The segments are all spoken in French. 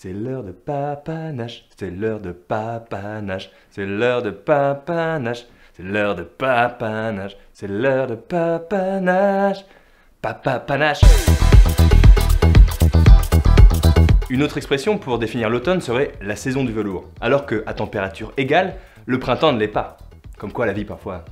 C'est l'heure de papanache, c'est l'heure de papanache, c'est l'heure de papanache, c'est l'heure de papanache, c'est l'heure de papanache, papanache. Une autre expression pour définir l'automne serait la saison du velours, alors que, à température égale, le printemps ne l'est pas. Comme quoi la vie parfois,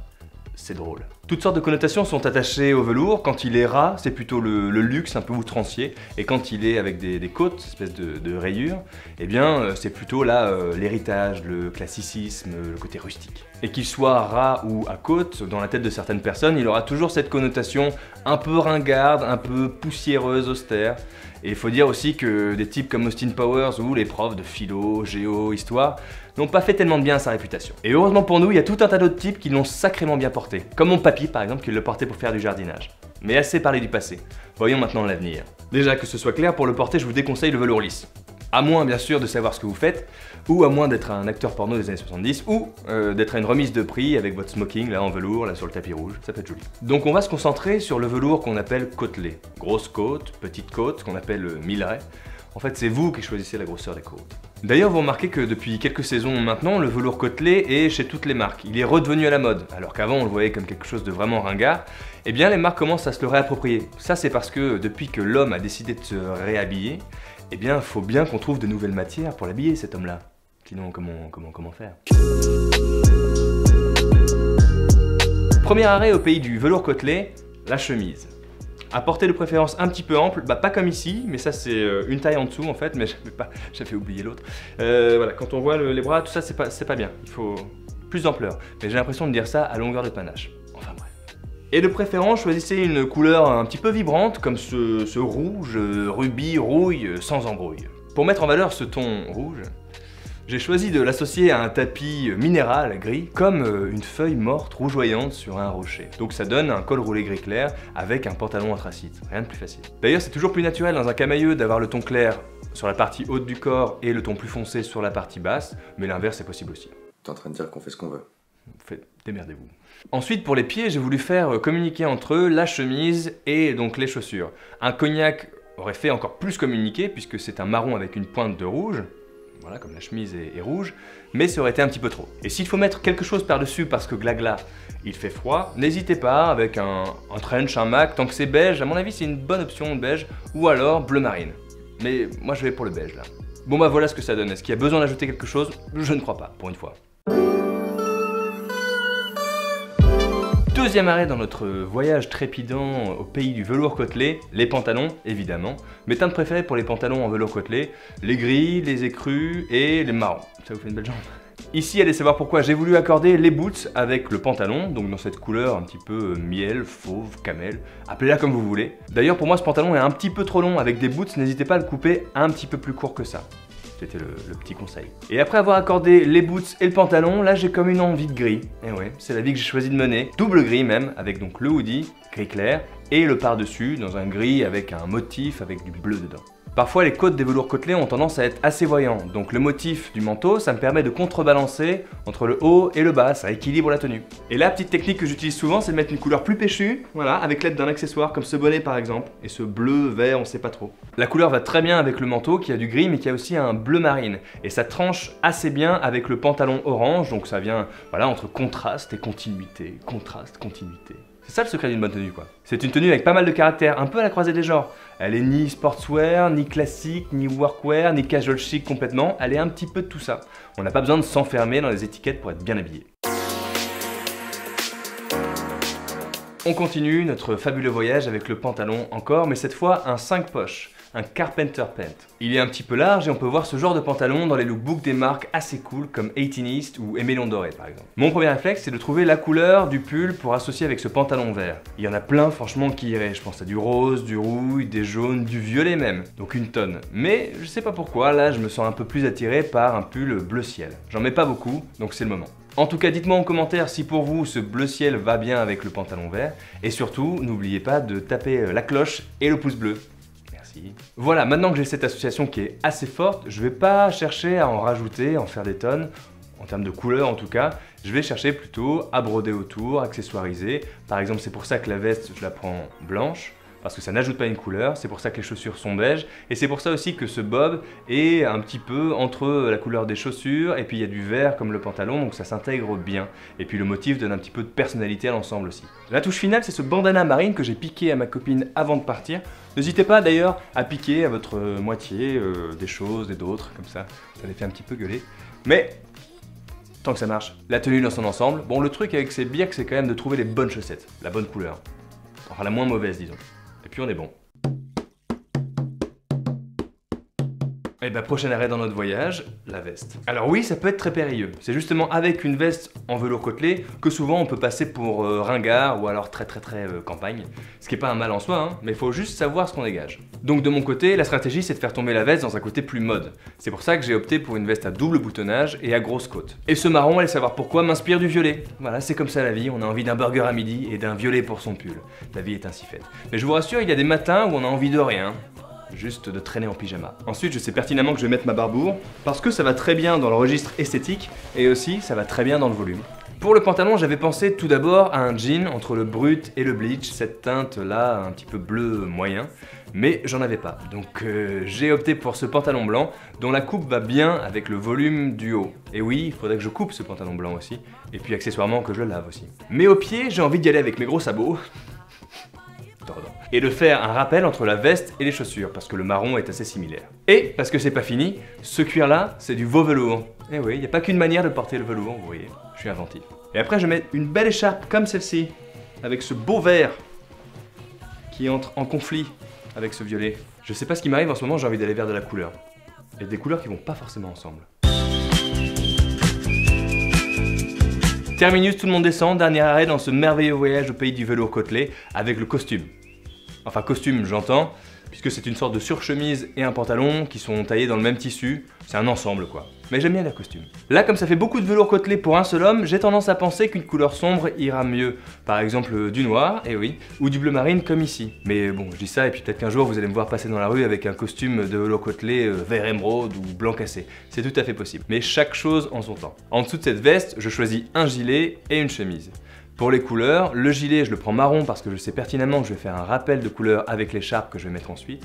c'est drôle. Toutes sortes de connotations sont attachées au velours. Quand il est ras, c'est plutôt le luxe un peu outrancier. Et quand il est avec des côtes, espèce de rayures, eh bien c'est plutôt là l'héritage, le classicisme, le côté rustique. Et qu'il soit ras ou à côte, dans la tête de certaines personnes, il aura toujours cette connotation un peu ringarde, un peu poussiéreuse, austère. Et il faut dire aussi que des types comme Austin Powers ou les profs de philo, géo, histoire, n'ont pas fait tellement de bien à sa réputation. Et heureusement pour nous, il y a tout un tas d'autres types qui l'ont sacrément bien porté. Comme mon papy par exemple, qui le portait pour faire du jardinage. Mais assez parlé du passé, voyons maintenant l'avenir. Déjà que ce soit clair, pour le porter, je vous déconseille le velours lisse. À moins bien sûr de savoir ce que vous faites, ou à moins d'être un acteur porno des années 70, ou d'être à une remise de prix avec votre smoking là en velours, là sur le tapis rouge, ça peut être joli. Donc on va se concentrer sur le velours qu'on appelle côtelé. Grosse côte, petite côte, qu'on appelle milleret. En fait, c'est vous qui choisissez la grosseur des côtes. D'ailleurs, vous remarquez que depuis quelques saisons maintenant, le velours côtelé est chez toutes les marques. Il est redevenu à la mode, alors qu'avant on le voyait comme quelque chose de vraiment ringard. Eh bien, les marques commencent à se le réapproprier. Ça, c'est parce que depuis que l'homme a décidé de se réhabiller, eh bien, faut bien qu'on trouve de nouvelles matières pour l'habiller, cet homme-là. Sinon, comment faire ? Premier arrêt au pays du velours côtelé, la chemise. À porter de préférence un petit peu ample, bah pas comme ici, mais ça c'est une taille en dessous en fait, mais j'avais oublié l'autre. Voilà, quand on voit les bras, tout ça c'est pas bien, il faut plus d'ampleur. Mais j'ai l'impression de dire ça à longueur de panache, enfin bref. Et de préférence, choisissez une couleur un petit peu vibrante, comme ce rouge, rubis, rouille, sans embrouille. Pour mettre en valeur ce ton rouge, j'ai choisi de l'associer à un tapis minéral gris, comme une feuille morte rougeoyante sur un rocher. Donc ça donne un col roulé gris clair avec un pantalon anthracite, rien de plus facile. D'ailleurs c'est toujours plus naturel dans un camaïeu d'avoir le ton clair sur la partie haute du corps et le ton plus foncé sur la partie basse, mais l'inverse est possible aussi. T'es en train de dire qu'on fait ce qu'on veut. Démerdez-vous. Ensuite, pour les pieds, j'ai voulu faire communiquer entre eux la chemise et donc les chaussures. Un cognac aurait fait encore plus communiquer puisque c'est un marron avec une pointe de rouge. Voilà, comme la chemise est rouge, mais ça aurait été un petit peu trop. Et s'il faut mettre quelque chose par-dessus parce que glagla, il fait froid, n'hésitez pas avec un trench, un mac, tant que c'est beige, à mon avis c'est une bonne option de beige, ou alors bleu marine. Mais moi je vais pour le beige là. Bon bah voilà ce que ça donne, est-ce qu'il y a besoin d'ajouter quelque chose? Je ne crois pas, pour une fois. Deuxième arrêt dans notre voyage trépidant au pays du velours côtelé, les pantalons évidemment. Mes teintes préférées pour les pantalons en velours côtelé, les gris, les écrus et les marrons. Ça vous fait une belle jambe. Ici, allez savoir pourquoi j'ai voulu accorder les boots avec le pantalon, donc dans cette couleur un petit peu miel, fauve, camel, appelez-la comme vous voulez. D'ailleurs pour moi ce pantalon est un petit peu trop long, avec des boots n'hésitez pas à le couper un petit peu plus court que ça. C'était le petit conseil. Et après avoir accordé les boots et le pantalon, là j'ai comme une envie de gris. Et ouais, c'est la vie que j'ai choisi de mener. Double gris même, avec donc le hoodie, gris clair, et le par-dessus, dans un gris avec un motif avec du bleu dedans. Parfois les côtes des velours côtelés ont tendance à être assez voyants, donc le motif du manteau, ça me permet de contrebalancer entre le haut et le bas, ça équilibre la tenue. Et la petite technique que j'utilise souvent, c'est de mettre une couleur plus pêchue, voilà, avec l'aide d'un accessoire, comme ce bonnet par exemple, et ce bleu, vert, on sait pas trop. La couleur va très bien avec le manteau qui a du gris mais qui a aussi un bleu marine, et ça tranche assez bien avec le pantalon orange, donc ça vient, voilà, entre contraste et continuité, contraste, continuité. C'est ça le secret d'une bonne tenue quoi. C'est une tenue avec pas mal de caractères, un peu à la croisée des genres. Elle est ni sportswear, ni classique, ni workwear, ni casual chic complètement, elle est un petit peu de tout ça. On n'a pas besoin de s'enfermer dans les étiquettes pour être bien habillé. On continue notre fabuleux voyage avec le pantalon encore, mais cette fois un 5 poches, un carpenter pant. Il est un petit peu large et on peut voir ce genre de pantalon dans les lookbooks des marques assez cool comme 18 East ou Emelon Doré par exemple. Mon premier réflexe c'est de trouver la couleur du pull pour associer avec ce pantalon vert. Il y en a plein franchement qui iraient, je pense à du rose, du rouille, des jaunes, du violet même, donc une tonne. Mais je sais pas pourquoi, là je me sens un peu plus attiré par un pull bleu ciel. J'en mets pas beaucoup, donc c'est le moment. En tout cas, dites-moi en commentaire si pour vous ce bleu ciel va bien avec le pantalon vert. Et surtout, n'oubliez pas de taper la cloche et le pouce bleu. Merci. Voilà, maintenant que j'ai cette association qui est assez forte, je vais pas chercher à en rajouter, à en faire des tonnes. En termes de couleurs en tout cas, je vais chercher plutôt à broder autour, accessoiriser. Par exemple, c'est pour ça que la veste, je la prends blanche. parce que ça n'ajoute pas une couleur, c'est pour ça que les chaussures sont beige, et c'est pour ça aussi que ce bob est un petit peu entre la couleur des chaussures, et puis il y a du vert comme le pantalon, donc ça s'intègre bien. Et puis le motif donne un petit peu de personnalité à l'ensemble aussi. La touche finale, c'est ce bandana marine que j'ai piqué à ma copine avant de partir. N'hésitez pas d'ailleurs à piquer à votre moitié des choses et d'autres, comme ça, ça les fait un petit peu gueuler. Mais tant que ça marche, la tenue dans son ensemble, bon le truc avec ces birks c'est quand même de trouver les bonnes chaussettes, la bonne couleur, enfin la moins mauvaise disons, et puis on est bon. Et bah prochain arrêt dans notre voyage, la veste. Alors oui, ça peut être très périlleux. C'est justement avec une veste en velours côtelé que souvent on peut passer pour ringard ou alors très campagne. Ce qui est pas un mal en soi, hein, mais il faut juste savoir ce qu'on dégage. Donc de mon côté, la stratégie c'est de faire tomber la veste dans un côté plus mode. C'est pour ça que j'ai opté pour une veste à double boutonnage et à grosse côte. Et ce marron, allez savoir pourquoi, m'inspire du violet. Voilà, c'est comme ça la vie, on a envie d'un burger à midi et d'un violet pour son pull. La vie est ainsi faite. Mais je vous rassure, il y a des matins où on a envie de rien. Juste de traîner en pyjama. Ensuite, je sais pertinemment que je vais mettre ma Barbour parce que ça va très bien dans le registre esthétique et aussi ça va très bien dans le volume. Pour le pantalon, j'avais pensé tout d'abord à un jean entre le brut et le bleach, cette teinte là un petit peu bleu moyen, mais j'en avais pas. Donc j'ai opté pour ce pantalon blanc dont la coupe va bien avec le volume du haut. Et oui, il faudrait que je coupe ce pantalon blanc aussi et puis accessoirement que je le lave aussi. Mais au pied, j'ai envie d'y aller avec mes gros sabots. Et de faire un rappel entre la veste et les chaussures, parce que le marron est assez similaire. Et, parce que c'est pas fini, ce cuir-là, c'est du veau velours. Et oui, il n'y a pas qu'une manière de porter le velours, vous voyez, je suis inventif. Et après, je mets une belle écharpe comme celle-ci, avec ce beau vert, qui entre en conflit avec ce violet. Je sais pas ce qui m'arrive en ce moment, j'ai envie d'aller vers de la couleur. Et des couleurs qui vont pas forcément ensemble. Terminus, tout le monde descend, dernier arrêt dans ce merveilleux voyage au pays du velours côtelé, avec le costume. Enfin costume j'entends, puisque c'est une sorte de surchemise et un pantalon qui sont taillés dans le même tissu, c'est un ensemble quoi. Mais j'aime bien la costume. Là comme ça fait beaucoup de velours côtelé pour un seul homme, j'ai tendance à penser qu'une couleur sombre ira mieux. Par exemple du noir, eh oui, ou du bleu marine comme ici. Mais bon je dis ça et puis peut-être qu'un jour vous allez me voir passer dans la rue avec un costume de velours côtelé vert émeraude ou blanc cassé. C'est tout à fait possible, mais chaque chose en son temps. En dessous de cette veste, je choisis un gilet et une chemise. Pour les couleurs, le gilet je le prends marron parce que je sais pertinemment que je vais faire un rappel de couleur avec l'écharpe que je vais mettre ensuite.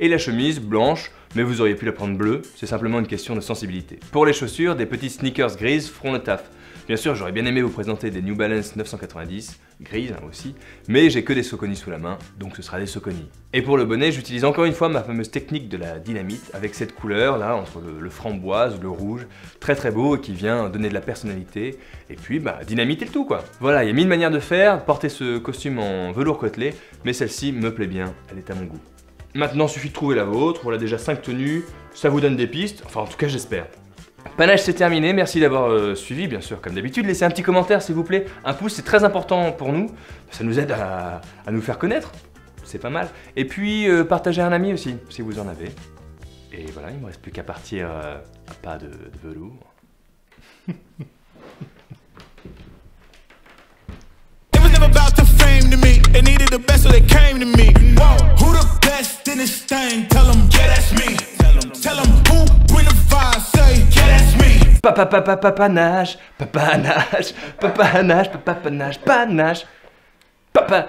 Et la chemise blanche, mais vous auriez pu la prendre bleue, c'est simplement une question de sensibilité. Pour les chaussures, des petites sneakers grises feront le taf. Bien sûr, j'aurais bien aimé vous présenter des New Balance 990, grises hein, aussi, mais j'ai que des Saucony sous la main, donc ce sera des Saucony. Et pour le bonnet, j'utilise encore une fois ma fameuse technique de la dynamite, avec cette couleur là, entre le framboise, le rouge, très beau et qui vient donner de la personnalité, et puis bah dynamiter le tout quoi. Voilà, il y a mille manières de faire, porter ce costume en velours côtelé, mais celle-ci me plaît bien, elle est à mon goût. Maintenant, suffit de trouver la vôtre, voilà déjà 5 tenues, ça vous donne des pistes, enfin en tout cas j'espère. Panache c'est terminé, merci d'avoir suivi bien sûr comme d'habitude, laissez un petit commentaire s'il vous plaît, un pouce c'est très important pour nous, ça nous aide à nous faire connaître, c'est pas mal. Et puis partagez à un ami aussi, si vous en avez. Et voilà, il me reste plus qu'à partir à pas de velours. Papanache, papanache, papanache, papanache, panache. Papa